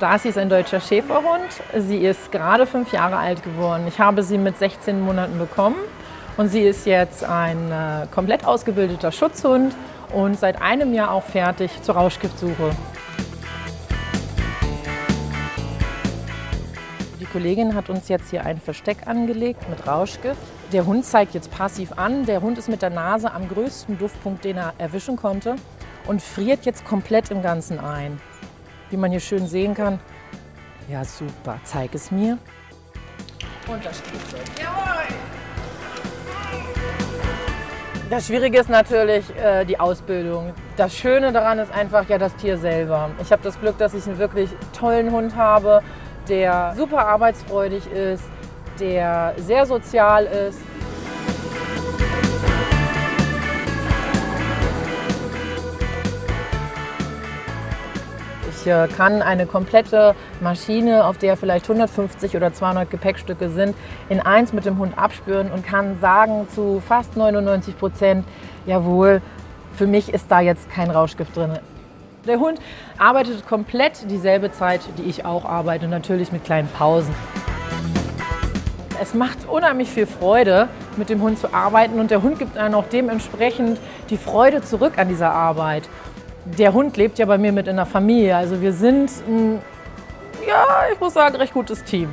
Darcy ist ein deutscher Schäferhund. Sie ist gerade 5 Jahre alt geworden. Ich habe sie mit 16 Monaten bekommen und sie ist jetzt ein komplett ausgebildeter Schutzhund und seit einem Jahr auch fertig zur Rauschgiftsuche. Die Kollegin hat uns jetzt hier ein Versteck angelegt mit Rauschgift. Der Hund zeigt jetzt passiv an. Der Hund ist mit der Nase am größten Duftpunkt, den er erwischen konnte, und friert jetzt komplett im Ganzen ein. Wie man hier schön sehen kann. Ja, super, zeig es mir. Und das Spielzeug. Jawohl! Das Schwierige ist natürlich die Ausbildung. Das Schöne daran ist einfach ja das Tier selber. Ich habe das Glück, dass ich einen wirklich tollen Hund habe, der super arbeitsfreudig ist, der sehr sozial ist. Ich kann eine komplette Maschine, auf der vielleicht 150 oder 200 Gepäckstücke sind, in eins mit dem Hund abspüren und kann sagen zu fast 99%, jawohl, für mich ist da jetzt kein Rauschgift drin. Der Hund arbeitet komplett dieselbe Zeit, die ich auch arbeite, natürlich mit kleinen Pausen. Es macht unheimlich viel Freude, mit dem Hund zu arbeiten, und der Hund gibt einem auch dementsprechend die Freude zurück an dieser Arbeit. Der Hund lebt ja bei mir mit in der Familie, also wir sind ein, ja, ich muss sagen, recht gutes Team.